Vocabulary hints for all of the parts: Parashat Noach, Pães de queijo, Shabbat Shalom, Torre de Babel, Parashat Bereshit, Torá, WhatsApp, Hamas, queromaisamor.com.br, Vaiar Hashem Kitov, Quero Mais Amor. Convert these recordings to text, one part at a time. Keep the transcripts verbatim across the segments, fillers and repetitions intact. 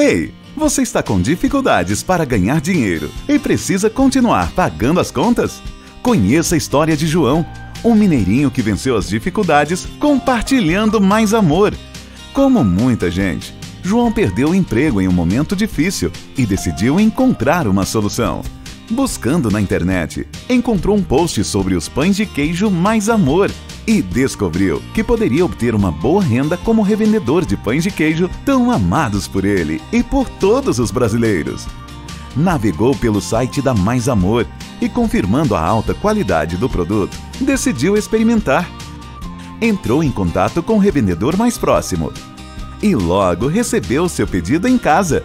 Ei, você está com dificuldades para ganhar dinheiro e precisa continuar pagando as contas? Conheça a história de João, um mineirinho que venceu as dificuldades compartilhando mais amor. Como muita gente, João perdeu o emprego em um momento difícil e decidiu encontrar uma solução. Buscando na internet, encontrou um post sobre os pães de queijo Mais Amor e descobriu que poderia obter uma boa renda como revendedor de pães de queijo tão amados por ele e por todos os brasileiros. Navegou pelo site da Mais Amor e, confirmando a alta qualidade do produto, decidiu experimentar. Entrou em contato com o revendedor mais próximo e logo recebeu seu pedido em casa.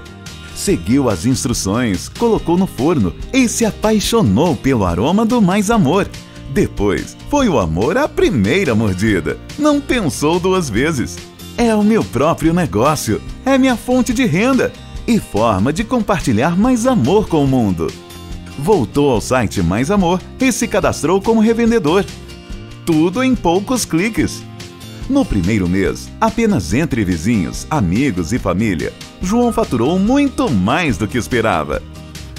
Seguiu as instruções, colocou no forno e se apaixonou pelo aroma do Mais Amor. Depois, foi o amor à primeira mordida. Não pensou duas vezes. É o meu próprio negócio, é minha fonte de renda e forma de compartilhar mais amor com o mundo. Voltou ao site Mais Amor e se cadastrou como revendedor. Tudo em poucos cliques. No primeiro mês, apenas entre vizinhos, amigos e família, João faturou muito mais do que esperava.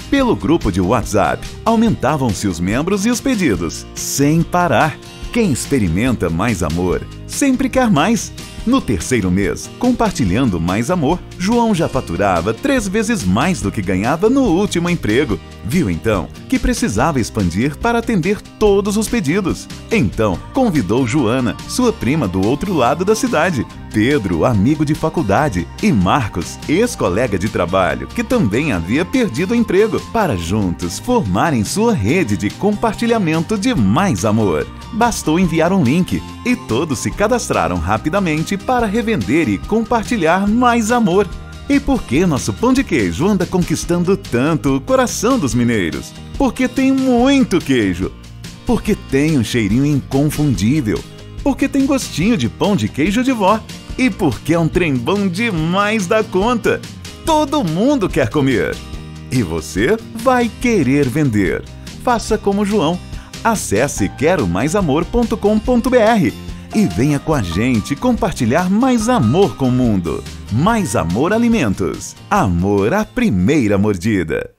Pelo grupo de WhatsApp, aumentavam-se os membros e os pedidos, sem parar. Quem experimenta mais amor, sempre quer mais. No terceiro mês, compartilhando mais amor, João já faturava três vezes mais do que ganhava no último emprego. Viu então que precisava expandir para atender todos os pedidos. Então, convidou Joana, sua prima do outro lado da cidade, Pedro, amigo de faculdade, e Marcos, ex-colega de trabalho, que também havia perdido o emprego, para juntos formarem sua rede de compartilhamento de mais amor. Bastou enviar um link e todos se cadastraram rapidamente para revender e compartilhar mais amor. E por que nosso pão de queijo anda conquistando tanto o coração dos mineiros? Porque tem muito queijo. Porque tem um cheirinho inconfundível. Porque tem gostinho de pão de queijo de vó. E porque é um trem bom demais da conta. Todo mundo quer comer. E você vai querer vender. Faça como João. Acesse quero mais amor ponto com ponto br e venha com a gente compartilhar mais amor com o mundo. Mais Amor Alimentos. Amor à primeira mordida.